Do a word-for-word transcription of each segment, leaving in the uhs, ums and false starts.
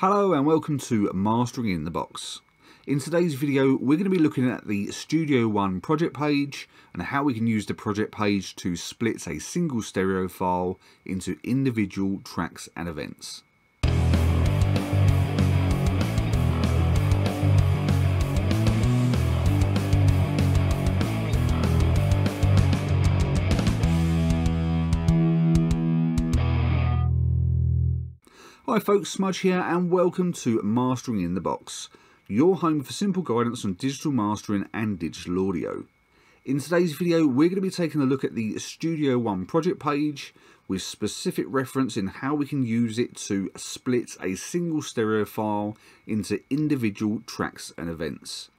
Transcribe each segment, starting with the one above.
Hello and welcome to Mastering in the Box. In today's video we're going to be looking at the Studio One project page and how we can use the project page to split a single stereo file into individual tracks and events. Hi folks, Smudge here and welcome to Mastering in the Box, your home for simple guidance on digital mastering and digital audio. In today's video we're going to be taking a look at the Studio One project page with specific reference in how we can use it to split a single stereo file into individual tracks and events.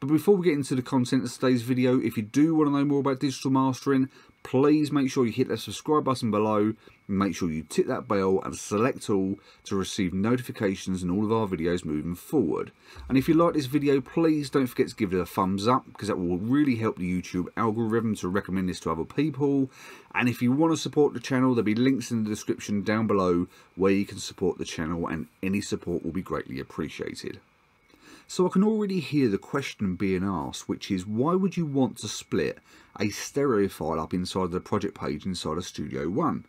But before we get into the content of today's video, if you do want to know more about digital mastering, please make sure you hit that subscribe button below, and make sure you tick that bell and select all to receive notifications in all of our videos moving forward. And if you like this video, please don't forget to give it a thumbs up, because that will really help the YouTube algorithm to recommend this to other people. And if you want to support the channel, there'll be links in the description down below where you can support the channel, and any support will be greatly appreciated. So I can already hear the question being asked, which is why would you want to split a stereo file up inside the project page inside of Studio One?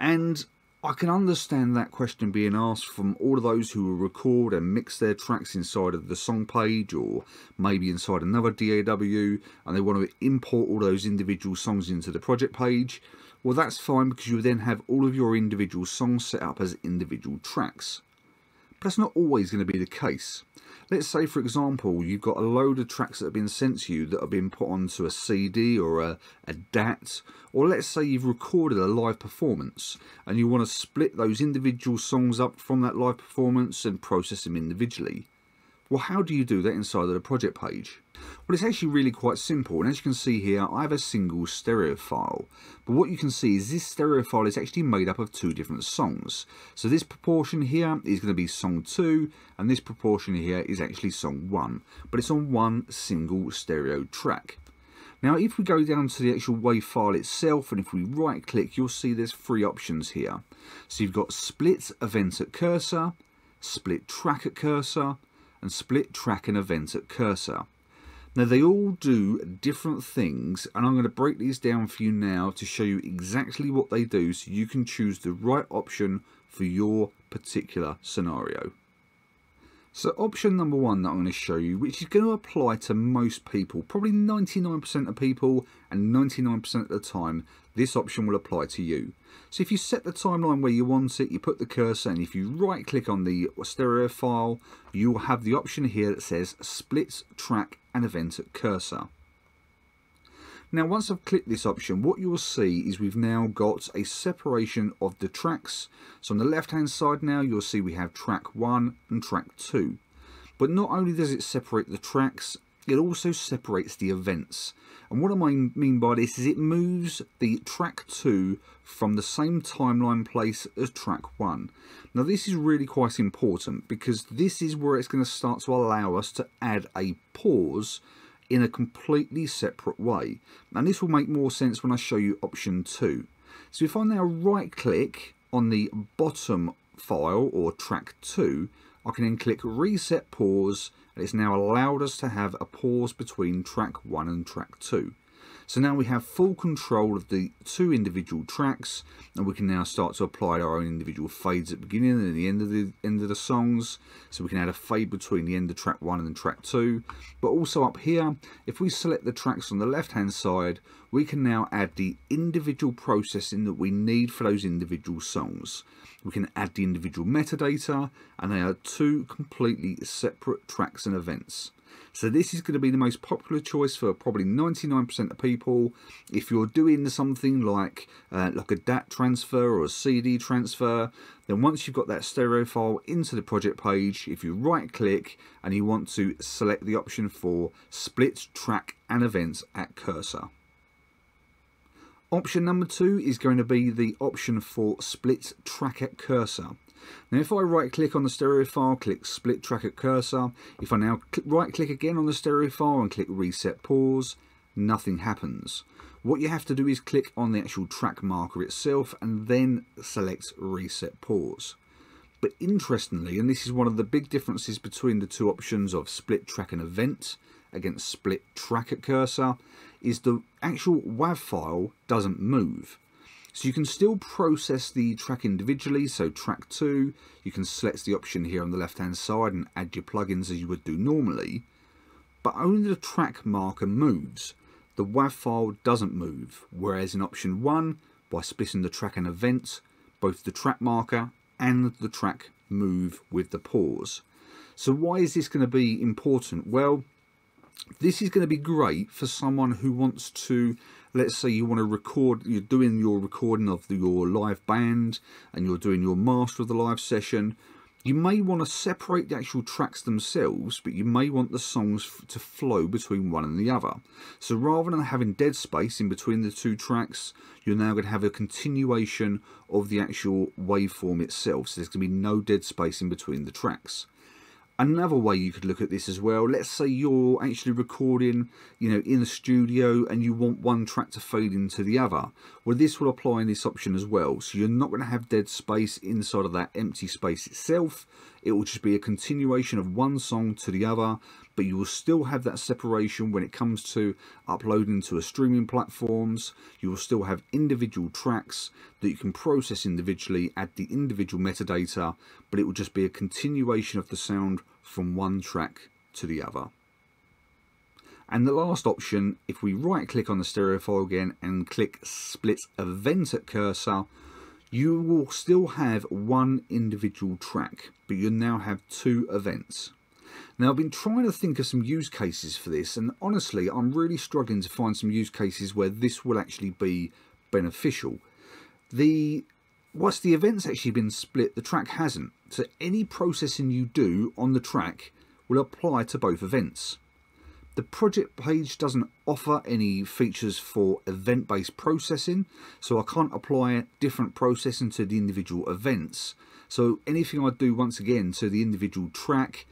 And I can understand that question being asked from all of those who will record and mix their tracks inside of the song page or maybe inside another D A W, and they want to import all those individual songs into the project page. Well, that's fine, because you then have all of your individual songs set up as individual tracks. But that's not always going to be the case. Let's say, for example, you've got a load of tracks that have been sent to you that have been put onto a C D or a, a D A T, or let's say you've recorded a live performance and you want to split those individual songs up from that live performance and process them individually. Well, how do you do that inside of the project page? Well, it's actually really quite simple, and as you can see here, I have a single stereo file. But what you can see is this stereo file is actually made up of two different songs. So this proportion here is going to be song two, and this proportion here is actually song one. But it's on one single stereo track. Now, if we go down to the actual W A V file itself, and if we right click, you'll see there's three options here. So you've got split event at cursor, split track at cursor, and split track and event at cursor. Now, they all do different things, and I'm going to break these down for you now to show you exactly what they do so you can choose the right option for your particular scenario. So option number one that I'm going to show you, which is going to apply to most people, probably ninety-nine percent of people, and ninety-nine percent of the time, this option will apply to you. So if you set the timeline where you want it, you put the cursor, and if you right click on the stereo file, you will have the option here that says split track and event at cursor. Now, once I've clicked this option, what you will see is we've now got a separation of the tracks. So on the left hand side now, you'll see we have track one and track two. But not only does it separate the tracks, it also separates the events. And what I mean by this is it moves the track two from the same timeline place as track one. Now, this is really quite important, because this is where it's going to start to allow us to add a pause in a completely separate way, and this will make more sense when I show you option two. So if I now right click on the bottom file or track two, I can then click reset pause, and it's now allowed us to have a pause between track one and track two. So now we have full control of the two individual tracks, and we can now start to apply our own individual fades at the beginning and the end of the end of the songs. So we can add a fade between the end of track one and track two. But also up here, if we select the tracks on the left hand side, we can now add the individual processing that we need for those individual songs. We can add the individual metadata, and they are two completely separate tracks and events. So this is going to be the most popular choice for probably ninety-nine percent of people. If you're doing something like uh, like a D A T transfer or a C D transfer, then once you've got that stereo file into the project page, if you right click and you want to select the option for split track and events at cursor. Option number two is going to be the option for split track at cursor. Now, if I right click on the stereo file, click split track at cursor, if I now right click again on the stereo file and click reset pause, nothing happens. What you have to do is click on the actual track marker itself and then select reset pause. But interestingly, and this is one of the big differences between the two options of split track and event against split track at cursor, is the actual W A V file doesn't move. So you can still process the track individually. So track two, you can select the option here on the left hand side and add your plugins as you would do normally, but only the track marker moves. The W A V file doesn't move, whereas in option one, by splitting the track and event, both the track marker and the track move with the pause. So why is this going to be important? Well, this is going to be great for someone who wants to, let's say you want to record, you're doing your recording of the, your live band and you're doing your master of the live session. You may want to separate the actual tracks themselves, but you may want the songs to flow between one and the other. So rather than having dead space in between the two tracks, you're now going to have a continuation of the actual waveform itself. So there's going to be no dead space in between the tracks. Another way you could look at this as well, let's say you're actually recording, you know, in a studio and you want one track to fade into the other. Well, this will apply in this option as well. So you're not going to have dead space inside of that empty space itself. It will just be a continuation of one song to the other, but you will still have that separation when it comes to uploading to a streaming platforms. You will still have individual tracks that you can process individually, add the individual metadata, but it will just be a continuation of the sound from one track to the other. And the last option, if we right click on the stereo file again and click split event at cursor, you will still have one individual track, but you now have two events. Now I've been trying to think of some use cases for this, and honestly I'm really struggling to find some use cases where this will actually be beneficial. The Whilst the event's actually been split, the track hasn't. So any processing you do on the track will apply to both events. The project page doesn't offer any features for event-based processing, so I can't apply different processing to the individual events. So anything I do once again to the individual track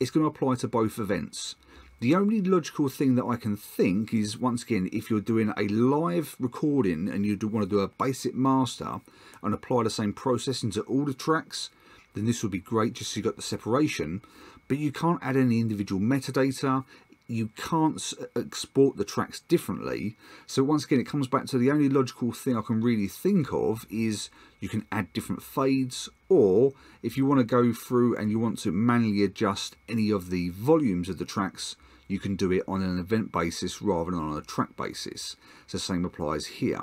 is going to apply to both events. The only logical thing that I can think is, once again, if you're doing a live recording and you do want to do a basic master and apply the same processing to all the tracks, then this would be great just so you got the separation, but you can't add any individual metadata. You can't export the tracks differently. So once again, it comes back to the only logical thing I can really think of is you can add different fades, or if you want to go through and you want to manually adjust any of the volumes of the tracks, you can do it on an event basis rather than on a track basis. So same applies here.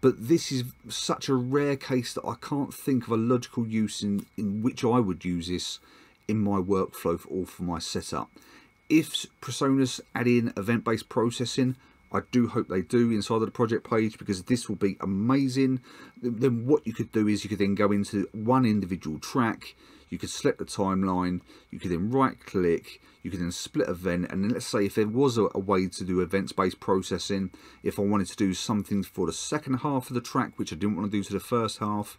But this is such a rare case that I can't think of a logical use in, in which I would use this in my workflow for, or for my setup. If PreSonus add in event-based processing, I do hope they do inside of the project page, because this will be amazing. Then what you could do is you could then go into one individual track, you could select the timeline, you could then right-click, you could then split event, and then let's say if there was a, a way to do events-based processing, if I wanted to do something for the second half of the track, which I didn't want to do to the first half,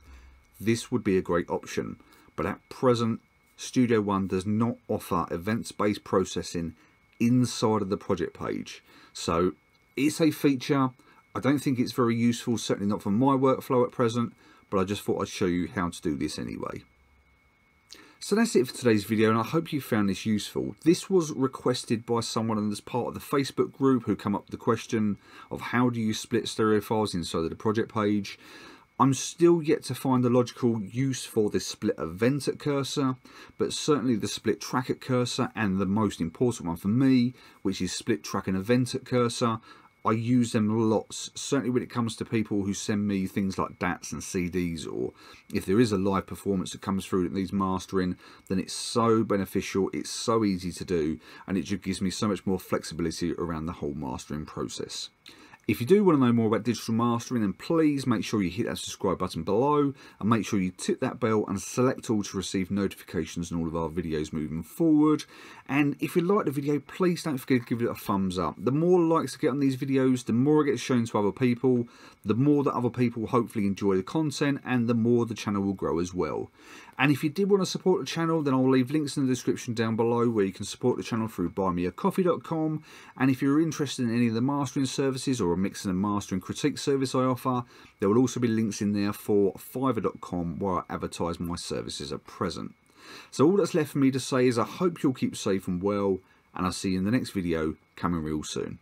this would be a great option. But at present, Studio One does not offer events-based processing inside of the project page. So it's a feature. I don't think it's very useful, certainly not for my workflow at present, but I just thought I'd show you how to do this anyway. So that's it for today's video, and I hope you found this useful. This was requested by someone and as part of the Facebook group who came up with the question of how do you split stereo files inside of the project page. I'm still yet to find the logical use for this split event at cursor, but certainly the split track at cursor and the most important one for me, which is split track and event at cursor, I use them lots, certainly when it comes to people who send me things like D A Ts and C Ds, or if there is a live performance that comes through that needs mastering, then it's so beneficial, it's so easy to do, and it just gives me so much more flexibility around the whole mastering process. If you do want to know more about digital mastering, then please make sure you hit that subscribe button below and make sure you tick that bell and select all to receive notifications on all of our videos moving forward. And if you like the video, please don't forget to give it a thumbs up. The more likes I get on these videos, the more it gets shown to other people, the more that other people hopefully enjoy the content, and the more the channel will grow as well. And if you did want to support the channel, then I'll leave links in the description down below where you can support the channel through buy me a coffee dot com. And if you're interested in any of the mastering services or a mixing and mastering critique service I offer, there will also be links in there for fiverr dot com, where I advertise my services at present. So all that's left for me to say is I hope you'll keep safe and well, and I'll see you in the next video coming real soon.